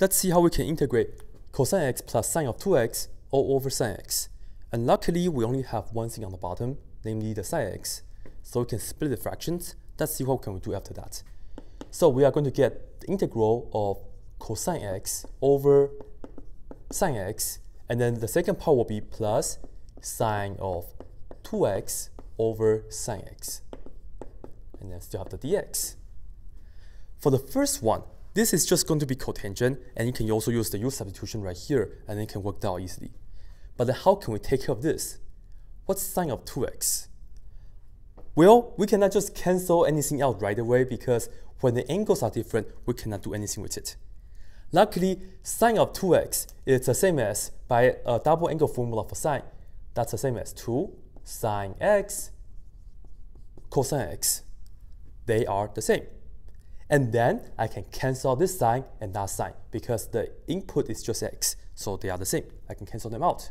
let's see how we can integrate cosine x plus sine of 2x all over sine x. And luckily, we only have one thing on the bottom, namely the sine x. So we can split the fractions. Let's see what can we do after that. So we are going to get the integral of cosine x over sine x. And then the second part will be plus sine of 2x over sine x. And then still have the dx. For the first one, this is just going to be cotangent, and you can also use the u substitution right here, and it can work out easily. But then how can we take care of this? What's sine of 2x? Well, we cannot just cancel anything out right away, because when the angles are different, we cannot do anything with it. Luckily, sine of 2x is the same as, by a double angle formula for sine, that's the same as 2 sine x cosine x. They are the same. And then I can cancel this sine and that sine, because the input is just x, so they are the same. I can cancel them out.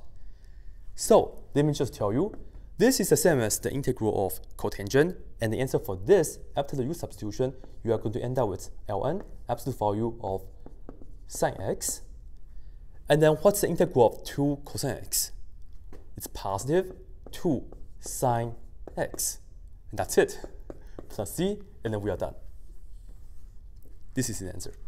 So let me just tell you, this is the same as the integral of cotangent, and the answer for this, after the u substitution, you are going to end up with ln absolute value of sine x. And then what's the integral of 2 cosine x? It's positive 2 sine x. And that's it. Plus c, and then we are done. This is the answer.